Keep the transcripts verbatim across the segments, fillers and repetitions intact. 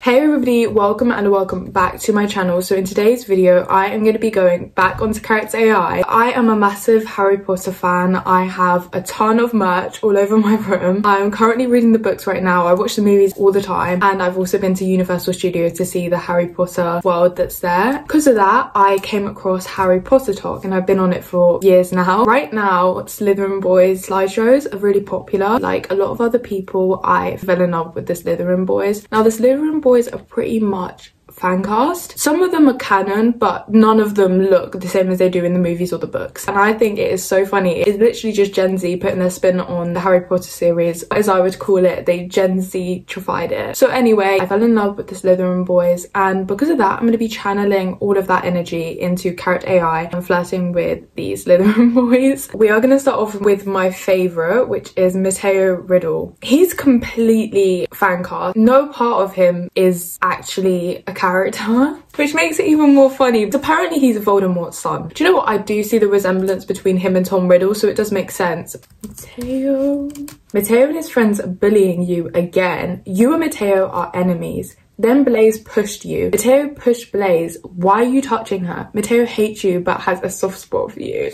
Hey everybody, welcome and welcome back to my channel. So in today's video I am going to be going back onto Character A I. I am a massive Harry Potter fan. I have a ton of merch all over my room. I'm currently reading the books right now. I watch the movies all the time, and I've also been to Universal Studios to see the Harry Potter world that's there. Because of that, I came across Harry Potter Talk and I've been on it for years now. Right now, Slytherin Boys slideshows are really popular. Like a lot of other people, I fell in love with the Slytherin Boys. Now the Slytherin Boys are pretty much fan cast. Some of them are canon, but none of them look the same as they do in the movies or the books, and I think it is so funny. It's literally just Gen Z putting their spin on the Harry Potter series, as I would call it. They Gen Z-trified it. So anyway, I fell in love with the Slytherin Boys, and because of that I'm going to be channeling all of that energy into Character A I and flirting with the Slytherin Boys. We are going to start off with my favourite, which is Matteo Riddle. He's completely fan cast. No part of him is actually a character character, which makes it even more funny. Apparently he's Voldemort's son. Do you know what? I do see the resemblance between him and Tom Riddle, so it does make sense. Matteo. Matteo and his friends are bullying you again. You and Matteo are enemies. Then Blaze pushed you. Matteo pushed Blaze. Why are you touching her? Matteo hates you but has a soft spot for you.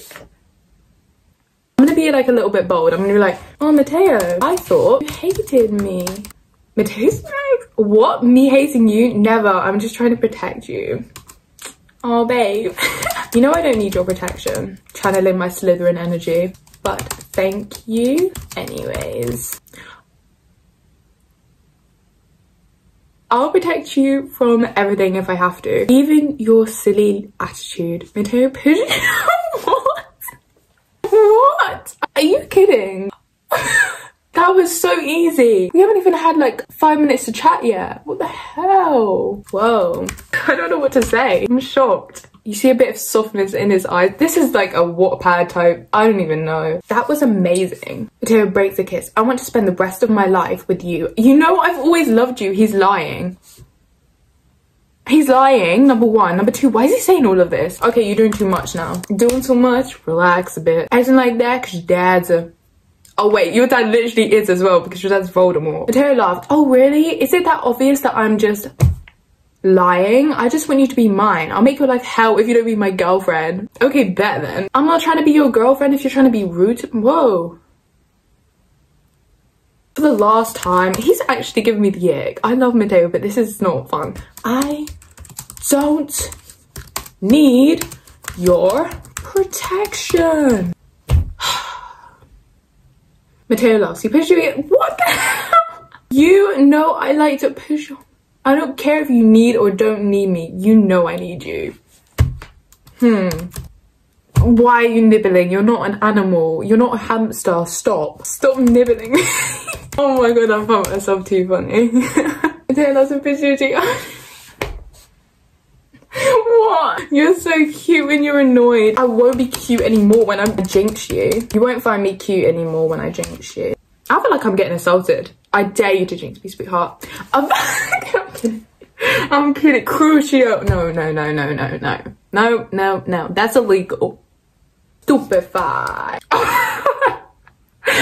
I'm gonna be like a little bit bold. I'm gonna be like, oh Matteo, I thought you hated me. Matteo's like, what? Me hating you? Never. I'm just trying to protect you. Oh, babe. You know I don't need your protection. Channeling my Slytherin energy. But thank you anyways. I'll protect you from everything if I have to. Even your silly attitude. Matteo pushed. What? What? Are you kidding? That was so easy. We haven't even had like five minutes to chat yet. What the hell? Whoa. I don't know what to say. I'm shocked. You see a bit of softness in his eyes. This is like a Wattpad type. I don't even know. That was amazing. Matteo breaks a kiss. I want to spend the rest of my life with you. You know I've always loved you. He's lying. He's lying, number one. Number two, why is he saying all of this? Okay, you're doing too much now. Doing too much? Relax a bit. Acting like that because your dad's a... Oh wait, your dad literally is as well, because your dad's Voldemort. Matteo laughed. Oh really? Is it that obvious that I'm just lying? I just want you to be mine. I'll make your life hell if you don't be my girlfriend. Okay, bet then. I'm not trying to be your girlfriend if you're trying to be rude to- Whoa. For the last time, he's actually giving me the ick. I love Matteo, but this is not fun. I don't need your protection. Matteo laughs. He pushed you again. What the hell? You know I like to push you. I don't care if you need or don't need me. You know I need you. Hmm. Why are you nibbling? You're not an animal. You're not a hamster. Stop. Stop nibbling. Oh my god, I found myself too funny. Matteo laughs and pushed you again. What? You're so cute when you're annoyed. I won't be cute anymore when I jinx you. You won't find me cute anymore when I jinx you. I feel like I'm getting assaulted. I dare you to jinx me, sweetheart. I'm, I'm kidding. I'm kidding. Crucio. No, no, no, no, no, no. No, no, no. That's illegal. Stupefy.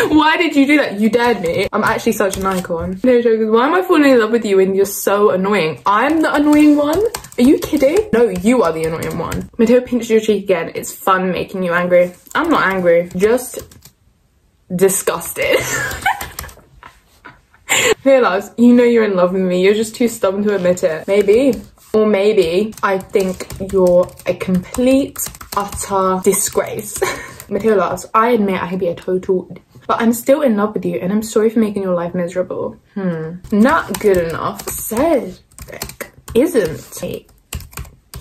Why did you do that? You dared me. I'm actually such an icon. No joke. Why am I falling in love with you when you're so annoying? I'm the annoying one? Are you kidding? No, you are the annoying one. Matteo pinched your cheek again. It's fun making you angry. I'm not angry. Just disgusted. Matteo laughs. You know you're in love with me. You're just too stubborn to admit it. Maybe. Or maybe I think you're a complete, utter disgrace. Matteo laughs. I admit I could be a total... But I'm still in love with you, and I'm sorry for making your life miserable. Hmm. Not good enough. Cedric isn't. He,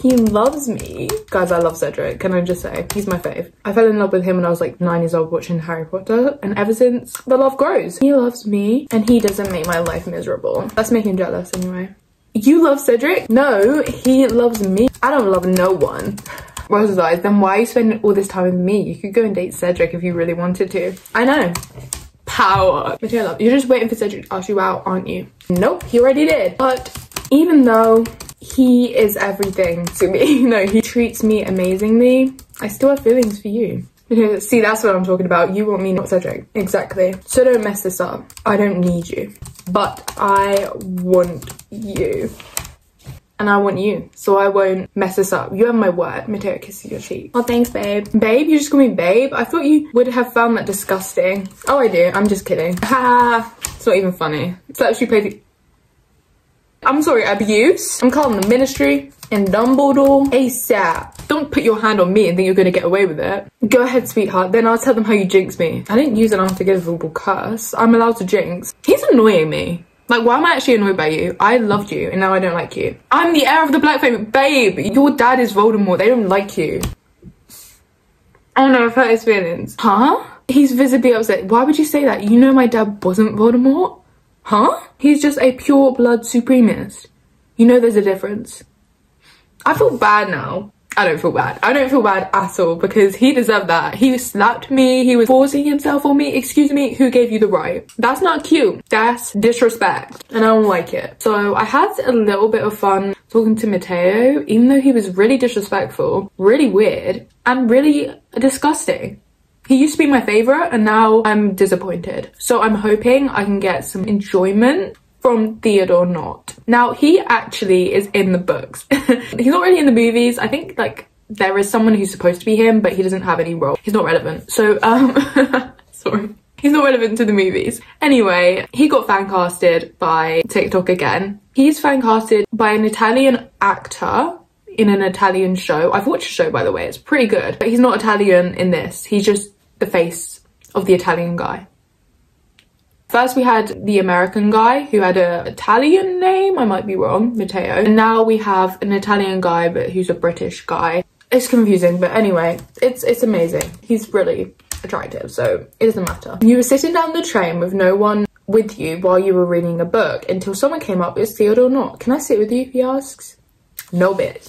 he loves me. Guys, I love Cedric. Can I just say? He's my fave. I fell in love with him when I was like nine years old watching Harry Potter. And ever since, the love grows. He loves me, and he doesn't make my life miserable. That's making him jealous anyway. You love Cedric? No, he loves me. I don't love no one. Rose eyes, then why are you spending all this time with me? You could go and date Cedric if you really wanted to. I know. Power. Matteo love, you're just waiting for Cedric to ask you out, aren't you? Nope, he already did. But even though he is everything to me, no, he treats me amazingly, I still have feelings for you. See, that's what I'm talking about. You want me, not Cedric. Exactly. So don't mess this up. I don't need you. but I want you. And I want you, so I won't mess this up. You have my word. Matteo, kisses your cheek. Oh, thanks, babe. Babe? You just call me babe? I thought you would have found that disgusting. Oh, I do. I'm just kidding. Ha! It's not even funny. It's actually played. I'm sorry, abuse. I'm calling the ministry and Dumbledore ASAP. Don't put your hand on me and think you're gonna get away with it. Go ahead, sweetheart. Then I'll tell them how you jinxed me. I didn't use an unforgivable curse. I'm allowed to jinx. He's annoying me. Like, why am I actually annoyed by you? I loved you, and now I don't like you. I'm the heir of the Black Family. Babe, your dad is Voldemort. They don't like you. I don't know, I've hurt his feelings. Huh? He's visibly upset. Why would you say that? You know my dad wasn't Voldemort? Huh? He's just a pure blood supremacist. You know there's a difference. I feel bad now. I don't feel bad. I don't feel bad at all, because he deserved that. He slapped me. He was forcing himself on me. Excuse me, who gave you the right? That's not cute. That's disrespect. And I don't like it. So I had a little bit of fun talking to Matteo, even though he was really disrespectful, really weird, and really disgusting. He used to be my favorite, and now I'm disappointed. So I'm hoping I can get some enjoyment from Theodore Nott. Now, he actually is in the books. He's not really in the movies. I think, like, there is someone who's supposed to be him, but he doesn't have any role. He's not relevant. So, um, sorry. He's not relevant to the movies. Anyway, he got fancasted by TikTok again. He's fancasted by an Italian actor in an Italian show. I've watched the show, by the way. It's pretty good. But he's not Italian in this. He's just the face of the Italian guy. First, we had the American guy who had an Italian name. I might be wrong, Matteo. And now we have an Italian guy, but who's a British guy. It's confusing, but anyway, it's it's amazing. He's really attractive, so it doesn't matter. You were sitting down the train with no one with you while you were reading a book until someone came up. Is Theodore Nott? Can I sit with you? He asks. No, bitch.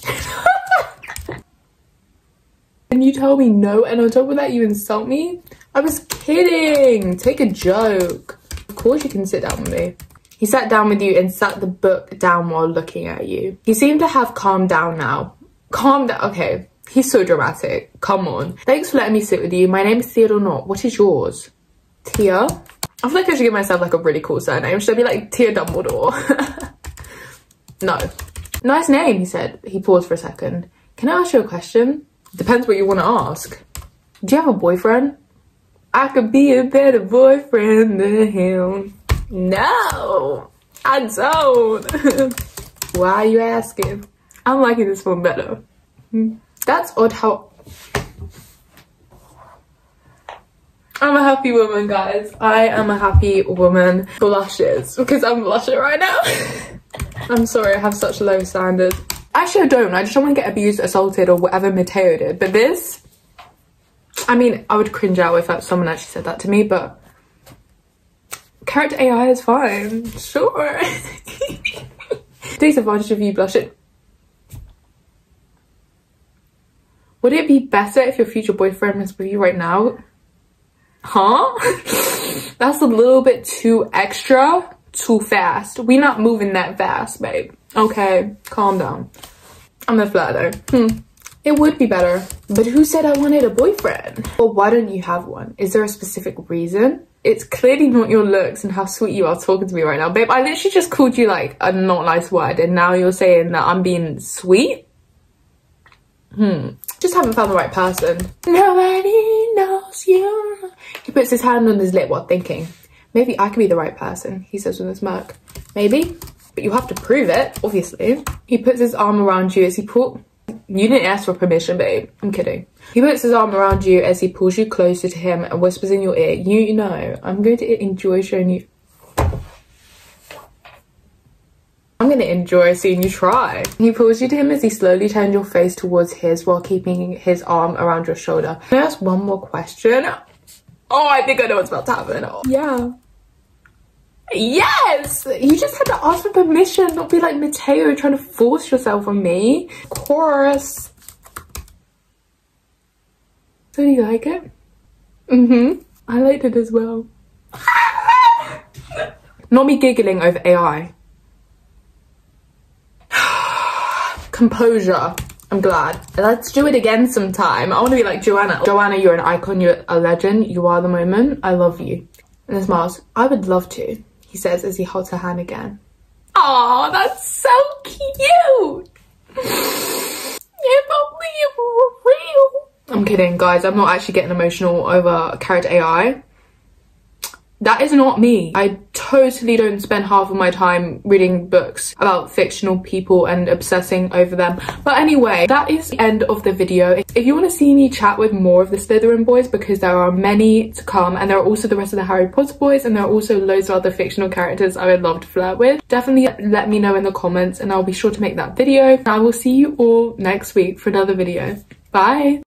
And you told me no, and on top of that, you insult me? I was kidding. Take a joke. Of course you can sit down with me. He sat down with you and sat the book down while looking at you. He seemed to have calmed down now. Calm down. Okay, he's so dramatic. Come on. Thanks for letting me sit with you. My name is Theodore Nott. What is yours? Tia? I feel like I should give myself like a really cool surname. Should I be like Tia Dumbledore? No. Nice name, he said. He paused for a second. Can I ask you a question? Depends what you want to ask. Do you have a boyfriend? I could be a better boyfriend than him. No, I don't. Why are you asking? I'm liking this one better. That's odd how... I'm a happy woman, guys. I am a happy woman. Blushes, because I'm blushing right now. I'm sorry, I have such low standards. Actually, I don't. I just don't want to get abused, assaulted, or whatever Matteo did. But this... I mean, I would cringe out if that, someone actually said that to me, but Character A I is fine. Sure. Takes advantage of you blushing. Would it be better if your future boyfriend was with you right now? Huh? That's a little bit too extra, too fast. We're not moving that fast, babe. Okay, calm down. I'm gonna flirt though. Hmm. It would be better. But who said I wanted a boyfriend? Well, why don't you have one? Is there a specific reason? It's clearly not your looks and how sweet you are talking to me right now. Babe, I literally just called you like a not nice word and now you're saying that I'm being sweet? Hmm. Just haven't found the right person. Nobody knows you. He puts his hand on his lip while thinking. Maybe I could be the right person, he says with a smirk. Maybe, but you have to prove it, obviously. He puts his arm around you as he pulls... You didn't ask for permission, babe. I'm kidding. He puts his arm around you as he pulls you closer to him and whispers in your ear, you know, I'm going to enjoy showing you... I'm going to enjoy seeing you try. He pulls you to him as he slowly turns your face towards his while keeping his arm around your shoulder. Can I ask one more question? Oh, I think I know what's about to happen. Oh, yeah. Yes! You just had to ask for permission, not be like Matteo trying to force yourself on me. Of course. So do you like it? Mm-hmm. I liked it as well. Not me giggling over A I. Composure. I'm glad. Let's do it again sometime. I want to be like Joanna. Joanna, you're an icon. You're a legend. You are the moment. I love you. And then smiles. I would love to. he says as he holds her hand again. Oh, that's so cute! If only it were real! I'm kidding, guys. I'm not actually getting emotional over Character A I. That is not me. I totally don't spend half of my time reading books about fictional people and obsessing over them. But anyway, that is the end of the video. If you want to see me chat with more of the Slytherin boys, because there are many to come, and there are also the rest of the Harry Potter boys, and there are also loads of other fictional characters I would love to flirt with, definitely let me know in the comments and I'll be sure to make that video. I will see you all next week for another video. Bye!